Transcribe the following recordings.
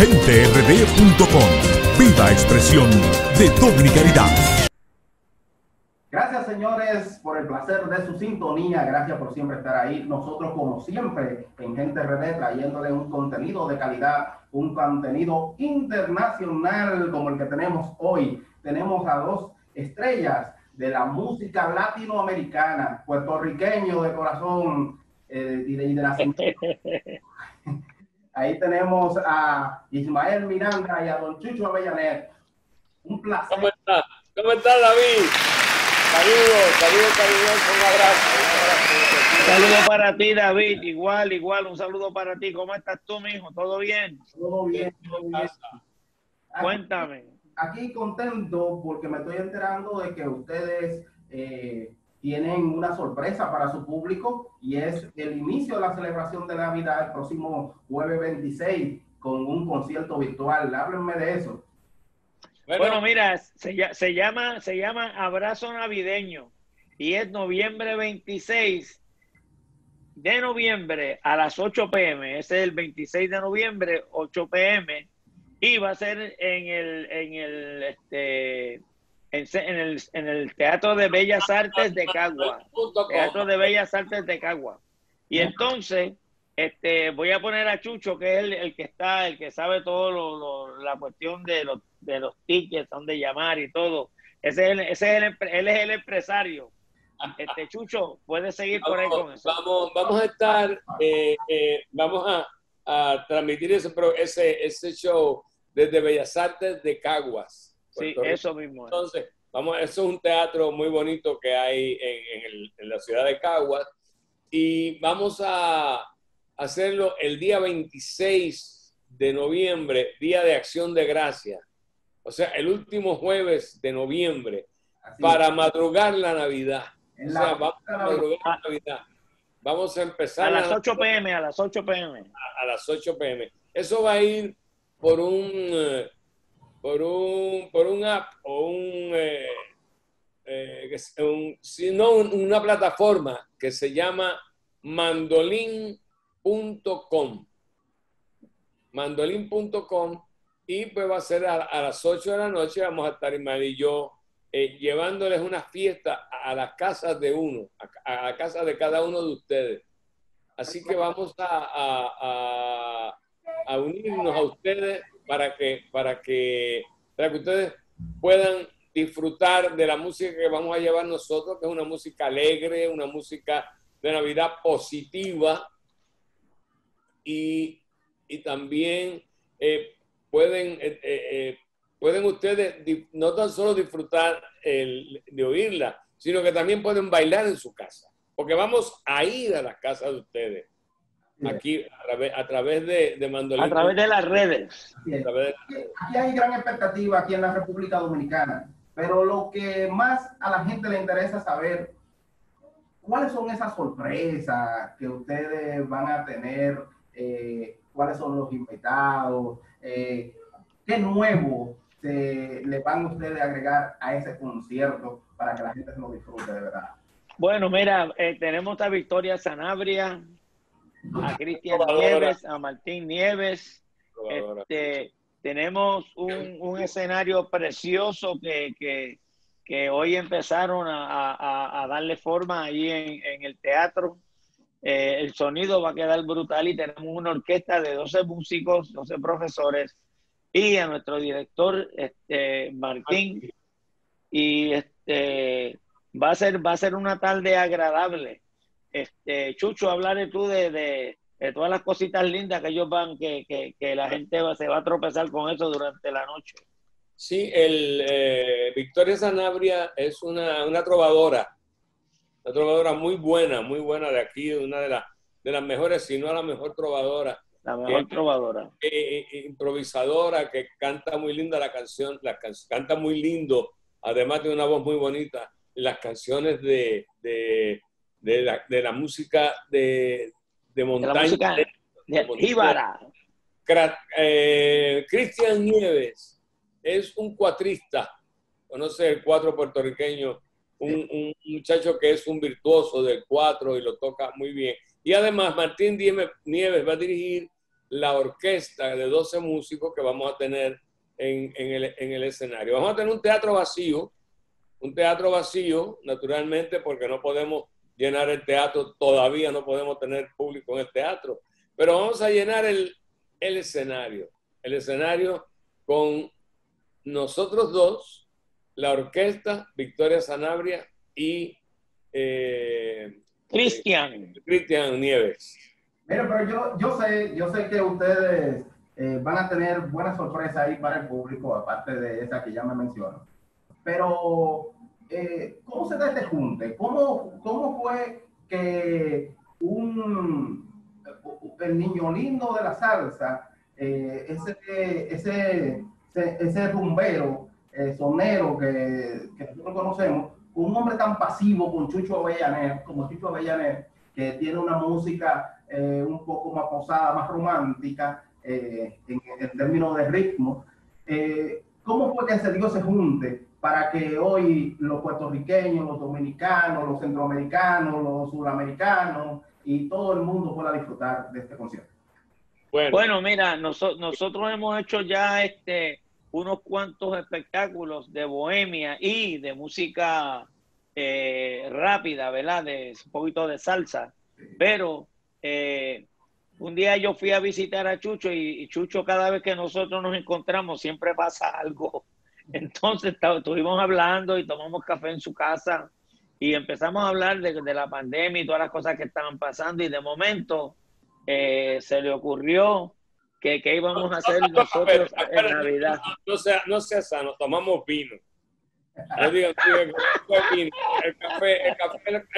GenteRD.com. Viva expresión de dominicalidad. Gracias, señores, por el placer de su sintonía. Gracias por siempre estar ahí. Nosotros, como siempre, en GenteRD, trayéndole un contenido de calidad, un contenido internacional como el que tenemos hoy. Tenemos a dos estrellas de la música latinoamericana, puertorriqueño de corazón, de la Ahí tenemos a Ismael Miranda y a Don Chucho Avellanet. Un placer. ¿Cómo está David? Saludos, cariñoso, un abrazo. Un saludo para ti, David. Igual, un saludo para ti. ¿Cómo estás tú, mijo? ¿Todo bien? Todo bien. Cuéntame. Aquí contento porque me estoy enterando de que ustedes tienen una sorpresa para su público, y es el inicio de la celebración de Navidad el próximo jueves 26 con un concierto virtual. Háblenme de eso. Bueno, mira, se llama Abrazo Navideño, y es noviembre 26 de noviembre a las 8 p.m. Ese es el 26 de noviembre, 8 p.m. Y va a ser en el Teatro de Bellas Artes de Caguas. Teatro de Bellas Artes de Caguas. Y entonces, voy a poner a Chucho, que es el que sabe todo la cuestión de los tickets, dónde llamar y todo. Él es el empresario. Chucho, puedes seguir por ahí con eso. Vamos a estar, vamos a transmitir ese show desde Bellas Artes de Caguas. Sí, eso mismo. Entonces, eso es un teatro muy bonito que hay en la ciudad de Caguas, y vamos a hacerlo el día 26 de noviembre, Día de Acción de Gracia. O sea, el último jueves de noviembre, para madrugar la Navidad. O sea, vamos a madrugar la Navidad. Vamos a empezar a las 8 p.m. A las 8 p.m. A las 8 p.m. Eso va a ir por un app o una plataforma que se llama mandolín.com. Mandolín.com, y pues va a ser a las 8 de la noche. Vamos a estar Ismael y yo llevándoles una fiesta a las casas de uno, a la casa de cada uno de ustedes. Así que vamos a unirnos a ustedes para que ustedes puedan disfrutar de la música que vamos a llevar nosotros, que es una música alegre, una música de Navidad positiva, y también pueden ustedes no tan solo disfrutar de oírla, sino que también pueden bailar en su casa, porque vamos a ir a las casas de ustedes. Aquí, a través de Mandolín. A través de las redes. Aquí hay gran expectativa aquí en la República Dominicana, pero lo que más a la gente le interesa saber, ¿cuáles son esas sorpresas que ustedes van a tener? ¿Cuáles son los invitados? ¿Qué nuevo le van ustedes a agregar a ese concierto para que la gente se lo disfrute de verdad? Bueno, mira, tenemos a Victoria Sanabria, a Cristian Nieves, a Martín Nieves. Tenemos un escenario precioso que hoy empezaron a darle forma ahí en el teatro. El sonido va a quedar brutal, y tenemos una orquesta de 12 músicos, 12 profesores, y a nuestro director Martín. Y va a ser una tarde agradable. Chucho, hablaré tú de todas las cositas lindas que ellos van, que la gente se va a tropezar con eso durante la noche. Sí, Victoria Sanabria es una trovadora. Una trovadora muy buena de aquí, una de las mejores, si no la mejor trovadora. La mejor trovadora. Improvisadora, que canta muy linda la canción, canta muy lindo, además de una voz muy bonita, las canciones de la música de montaña, de jíbara. Cristian Nieves es un cuatrista, conoce el cuatro puertorriqueño, un muchacho que es un virtuoso del cuatro y lo toca muy bien. Y además Martín Nieves va a dirigir la orquesta de 12 músicos que vamos a tener en el escenario. Vamos a tener un teatro vacío, naturalmente, porque no podemos llenar el teatro, todavía no podemos tener público en el teatro, pero vamos a llenar el escenario con nosotros dos, la orquesta, Victoria Sanabria y Cristian Nieves. Mira, pero yo sé que ustedes van a tener buenas sorpresas ahí para el público, aparte de esa que ya me mencionó. Pero, ¿cómo se da este junte? ¿Cómo fue que el niño lindo de la salsa, ese rumbero, sonero que nosotros conocemos, un hombre tan pasivo como Chucho Avellanet, que tiene una música un poco más posada, más romántica, en términos de ritmo, ¿cómo fue que se dio ese junte para que hoy los puertorriqueños, los dominicanos, los centroamericanos, los suramericanos y todo el mundo pueda disfrutar de este concierto? Bueno, mira, nosotros hemos hecho ya unos cuantos espectáculos de bohemia y de música rápida, ¿verdad? De un poquito de salsa, pero un día yo fui a visitar a Chucho y Chucho, cada vez que nosotros nos encontramos siempre pasa algo. Entonces estuvimos hablando y tomamos café en su casa y empezamos a hablar de la pandemia y todas las cosas que estaban pasando, y de momento se le ocurrió que íbamos a hacer nosotros en Navidad. No sea sano, tomamos vino. Yo digo, el café, él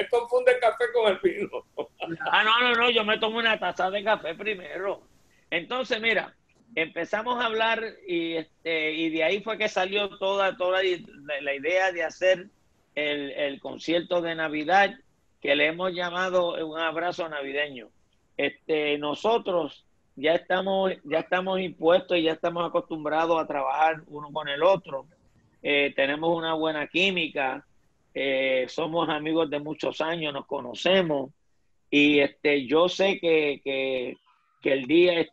confunde el café con el vino. Ah, no, yo me tomo una taza de café primero. Entonces, mira, empezamos a hablar y de ahí fue que salió toda la idea de hacer el concierto de Navidad, que le hemos llamado un abrazo navideño. Nosotros ya estamos impuestos y ya estamos acostumbrados a trabajar uno con el otro. Tenemos una buena química, somos amigos de muchos años, nos conocemos, y yo sé que el día,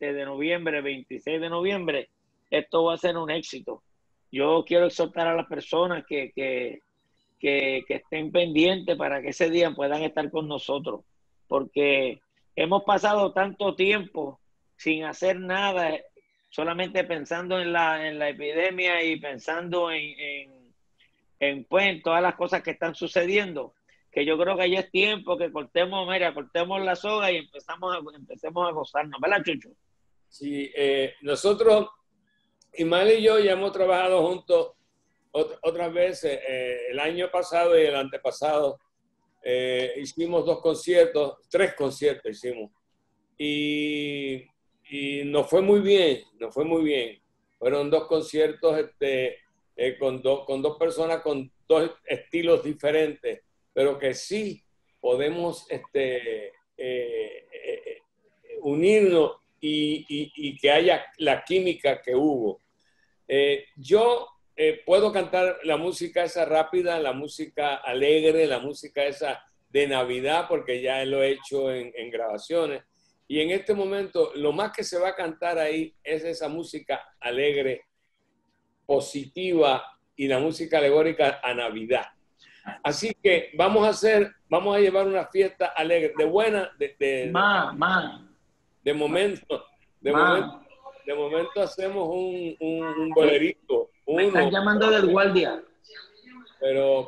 de noviembre, 26 de noviembre, esto va a ser un éxito. Yo quiero exhortar a las personas que estén pendientes para que ese día puedan estar con nosotros, porque hemos pasado tanto tiempo sin hacer nada, solamente pensando en la epidemia y pensando pues, en todas las cosas que están sucediendo, que yo creo que ya es tiempo que cortemos la soga y empecemos a gozarnos, ¿verdad, Chucho? Sí, nosotros, Ismael y yo, ya hemos trabajado juntos otras veces. El año pasado y el antepasado hicimos tres conciertos hicimos. Y nos fue muy bien. Fueron dos conciertos con dos personas con dos estilos diferentes, pero que sí podemos unirnos y que haya la química que hubo. Yo puedo cantar la música esa rápida, la música alegre, la música esa de Navidad, porque ya lo he hecho en grabaciones. Y en este momento, lo más que se va a cantar ahí es esa música alegre, positiva, y la música alegórica a Navidad. Así que vamos a llevar una fiesta alegre, de momento hacemos un bolerito. Me están llamando del guardia. Pero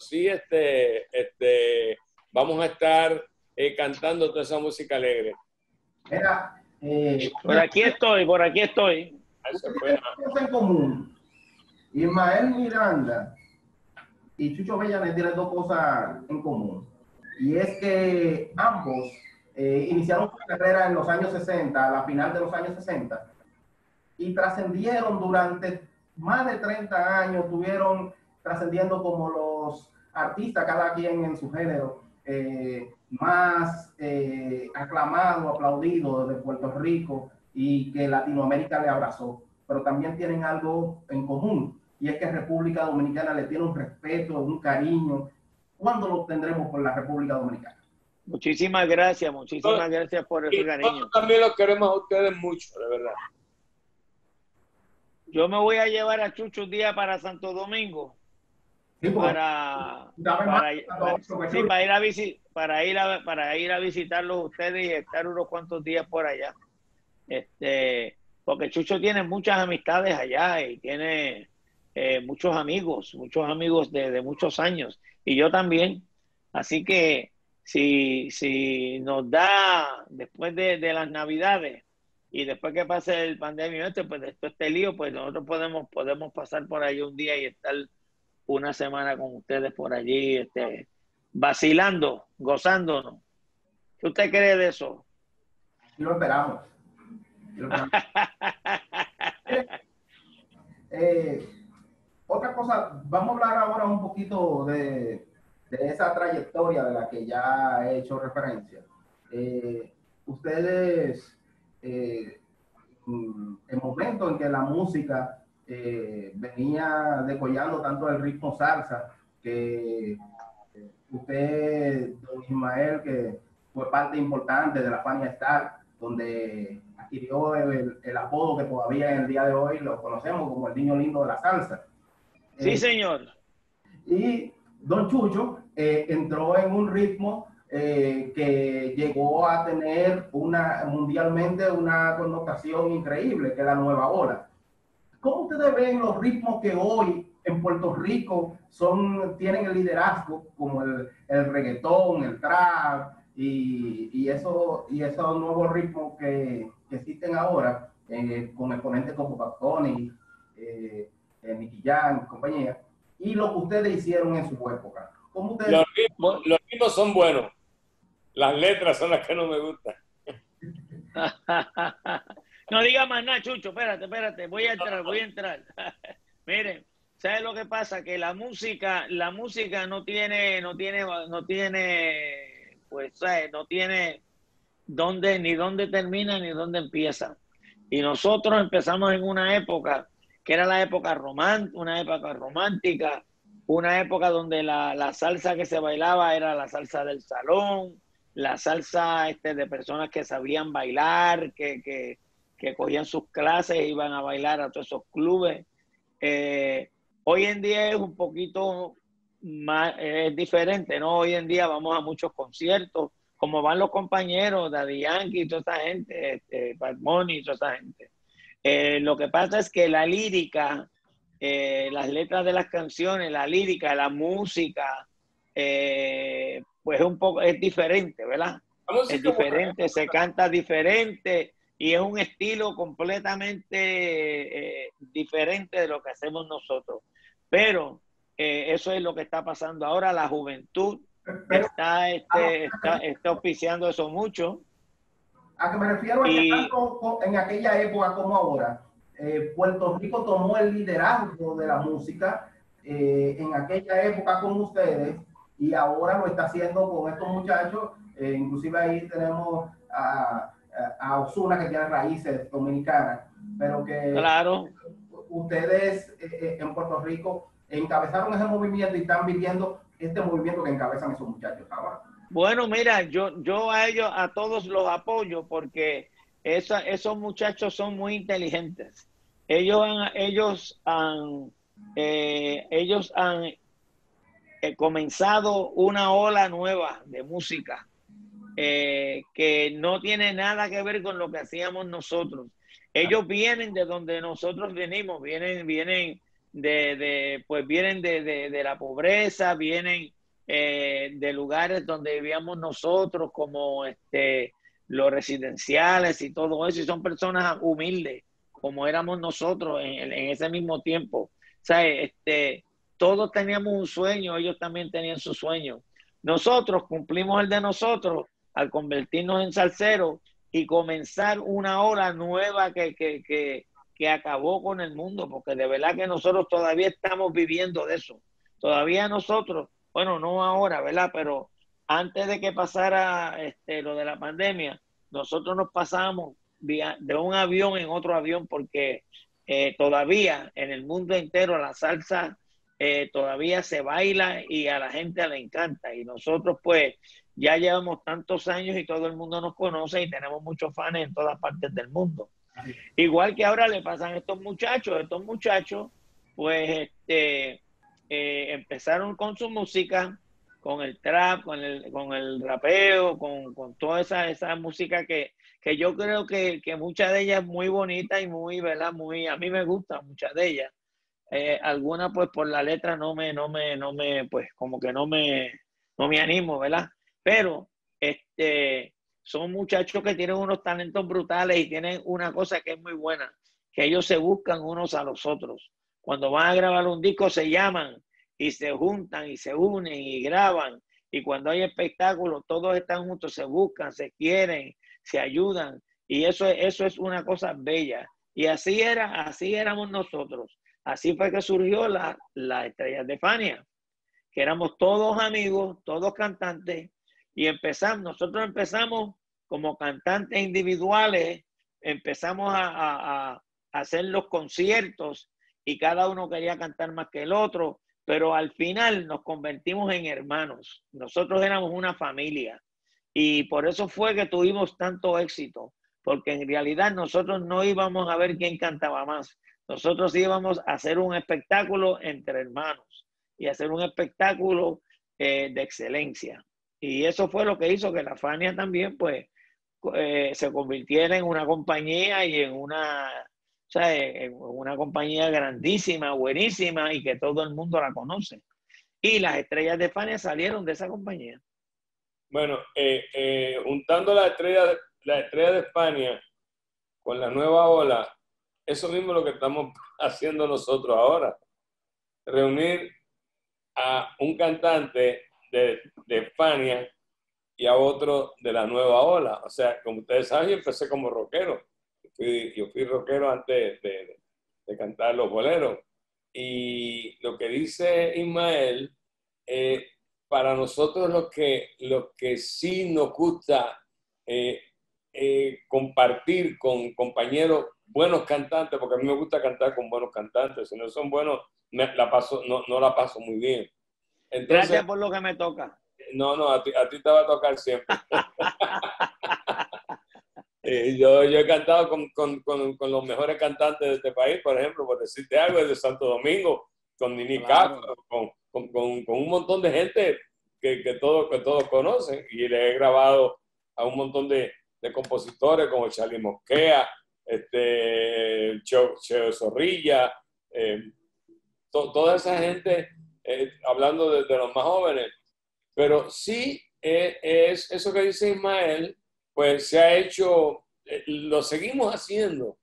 sí, vamos a estar cantando toda esa música alegre. Mira, por aquí estoy. En común, Ismael Miranda y Chucho Avellanet tienen dos cosas en común, y es que ambos iniciaron su carrera en los años 60, a la final de los años 60, y trascendieron durante más de 30 años, estuvieron trascendiendo como los artistas, cada quien en su género, más aclamado, aplaudido desde Puerto Rico, y que Latinoamérica le abrazó. Pero también tienen algo en común, y es que República Dominicana le tiene un respeto, un cariño. ¿Cuándo lo obtendremos por la República Dominicana? Muchísimas gracias por el cariño. También los queremos a ustedes mucho, de verdad. Yo me voy a llevar a Chucho un día para Santo Domingo. Sí, para ir a visitarlos ustedes y estar unos cuantos días por allá. Porque Chucho tiene muchas amistades allá y tiene muchos amigos de muchos años. Y yo también. Así que si nos da después de las Navidades y después que pase el pandemia, pues después este lío, pues nosotros podemos pasar por allí un día y estar una semana con ustedes por allí, vacilando, gozándonos. ¿Qué usted cree de eso? Lo esperamos. Otra cosa, vamos a hablar ahora un poquito de esa trayectoria de la que ya he hecho referencia. Ustedes, el momento en que la música venía decollando tanto el ritmo salsa, que usted, don Ismael, que fue parte importante de la Fania Star, donde adquirió el apodo que todavía en el día de hoy lo conocemos como el niño lindo de la salsa. Sí, señor. Y don Chucho entró en un ritmo que llegó a tener mundialmente una connotación increíble, que es la nueva ola. ¿Cómo ustedes ven los ritmos que hoy en Puerto Rico tienen el liderazgo, como el reggaetón, el trap y esos nuevos ritmos que existen ahora, con exponentes como Bad Bunny, Nicky Jam y compañía, y lo que ustedes hicieron en su época? ¿Cómo ustedes... Los ritmos son buenos, las letras son las que no me gustan. No diga más nada, Chucho, espérate, voy a entrar. Miren, ¿sabes lo que pasa? Que la música no tiene, pues, ¿sabes? No tiene dónde, ni dónde termina ni dónde empieza. Y nosotros empezamos en una época que era la época romántica, una época romántica, una época donde la salsa que se bailaba era la salsa del salón, la salsa de personas que sabían bailar, que cogían sus clases e iban a bailar a todos esos clubes. Hoy en día es un poquito más, es diferente, ¿no? Hoy en día vamos a muchos conciertos, como van los compañeros, Daddy Yankee y toda esa gente, Bad Bunny y toda esa gente. Lo que pasa es que la lírica, las letras de las canciones, la lírica, la música, pues es diferente, ¿verdad? Es diferente, se canta diferente. Y es un estilo completamente diferente de lo que hacemos nosotros. Pero eso es lo que está pasando ahora. La juventud está auspiciando eso mucho. A que me refiero en aquella época como ahora. Puerto Rico tomó el liderazgo de la música en aquella época con ustedes y ahora lo está haciendo con estos muchachos. Inclusive ahí tenemos a Ozuna, que tiene raíces dominicanas, pero que claro, ustedes en Puerto Rico encabezaron ese movimiento y están viviendo este movimiento que encabezan esos muchachos ahora. Bueno, mira, yo a ellos, a todos los apoyo, porque esos muchachos son muy inteligentes. Ellos han comenzado una ola nueva de música. Que no tiene nada que ver con lo que hacíamos nosotros. Ellos vienen de donde nosotros venimos, vienen de la pobreza, vienen de lugares donde vivíamos nosotros, como los residenciales y todo eso, y son personas humildes, como éramos nosotros en ese mismo tiempo. O sea, todos teníamos un sueño, ellos también tenían su sueño. Nosotros cumplimos el de nosotros, al convertirnos en salseros y comenzar una ola nueva que acabó con el mundo, porque de verdad que nosotros todavía estamos viviendo de eso. Todavía nosotros, bueno, no ahora, ¿verdad? Pero antes de que pasara lo de la pandemia, nosotros nos pasamos de un avión en otro avión, porque todavía en el mundo entero la salsa todavía se baila y a la gente le encanta. Y nosotros, pues, ya llevamos tantos años y todo el mundo nos conoce y tenemos muchos fans en todas partes del mundo. Igual que ahora le pasan a estos muchachos. Estos muchachos, pues, empezaron con su música, con el trap, con el rapeo, con toda esa música que yo creo que muchas de ellas muy bonitas y muy, ¿verdad? Muy, a mí me gustan muchas de ellas. Algunas, pues, por la letra pues, como que no me animo, ¿verdad? Pero, son muchachos que tienen unos talentos brutales y tienen una cosa que es muy buena, que ellos se buscan unos a los otros. Cuando van a grabar un disco se llaman y se juntan y se unen y graban. Y cuando hay espectáculos todos están juntos, se buscan, se quieren, se ayudan. Y eso es una cosa bella. Y así era, así éramos nosotros. Así fue que surgió la Estrella de Fania, que éramos todos amigos, todos cantantes. Y nosotros empezamos como cantantes individuales, empezamos a hacer los conciertos y cada uno quería cantar más que el otro, pero al final nos convertimos en hermanos. Nosotros éramos una familia y por eso fue que tuvimos tanto éxito, porque en realidad nosotros no íbamos a ver quién cantaba más. Nosotros íbamos a hacer un espectáculo entre hermanos y hacer un espectáculo de excelencia. Y eso fue lo que hizo que la Fania también, pues, se convirtiera en una compañía y en una compañía grandísima, buenísima, y que todo el mundo la conoce. Y las estrellas de Fania salieron de esa compañía. Bueno, juntando la estrella de Fania con la nueva ola, eso mismo es lo que estamos haciendo nosotros ahora. Reunir a un cantante de Fania y a otro de la nueva ola. O sea, como ustedes saben, yo empecé como rockero. Yo fui rockero antes de cantar los boleros. Y lo que dice Ismael, para nosotros lo que sí nos gusta compartir con compañeros buenos cantantes, porque a mí me gusta cantar con buenos cantantes. Si no son buenos, no la paso muy bien. Entonces, gracias por lo que me toca. No, a ti te va a tocar siempre. Yo he cantado con los mejores cantantes de este país, por ejemplo, por decirte algo, desde Santo Domingo, con Nini Castro, con un montón de gente que todos conocen. Y le he grabado a un montón de compositores como Chali Mosquea, Cheo Zorrilla, toda esa gente. Hablando de los más jóvenes, pero sí es eso que dice Ismael, pues se ha hecho, lo seguimos haciendo.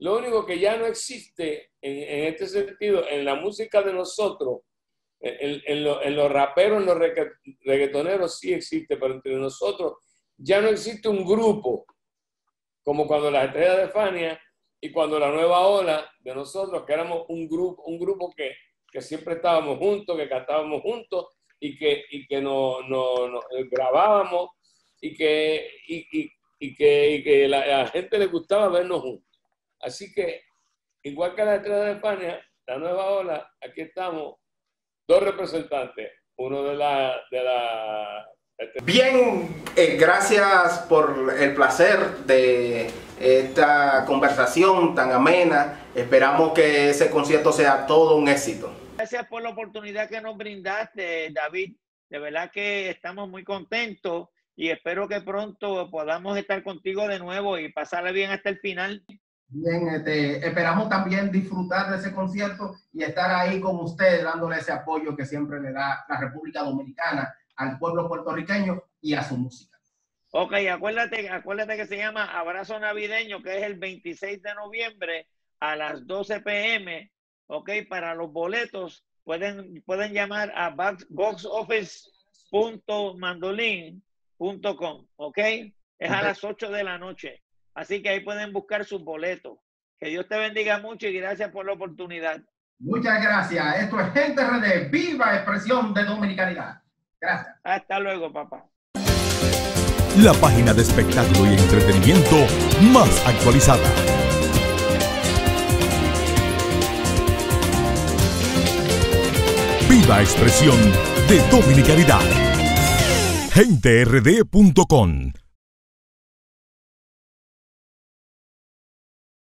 Lo único que ya no existe en este sentido, en la música de nosotros, en los raperos, en los reggaetoneros sí existe, pero entre nosotros ya no existe un grupo, como cuando las estrellas de Fania y cuando la nueva ola de nosotros, que éramos un grupo que siempre estábamos juntos, que cantábamos juntos y que nos grabábamos y que la gente le gustaba vernos juntos. Así que, igual que la Estrella de España, la nueva ola, aquí estamos, dos representantes, uno de la Bien, gracias por el placer de esta conversación tan amena. Esperamos que ese concierto sea todo un éxito. Gracias por la oportunidad que nos brindaste, David. De verdad que estamos muy contentos y espero que pronto podamos estar contigo de nuevo y pasarle bien hasta el final. Bien, esperamos también disfrutar de ese concierto y estar ahí con ustedes dándole ese apoyo que siempre le da la República Dominicana al pueblo puertorriqueño y a su música. Ok, acuérdate que se llama Abrazo Navideño, que es el 26 de noviembre a las 12 p.m. Ok, para los boletos pueden llamar a boxoffice.mandolin.com. Ok, es a las 8 de la noche. Así que ahí pueden buscar sus boletos. Que Dios te bendiga mucho y gracias por la oportunidad. Muchas gracias. Esto es GenteRD, viva expresión de dominicanidad. Gracias. Hasta luego, papá. La página de espectáculo y entretenimiento más actualizada. Viva expresión de dominicanidad. GenteRD.com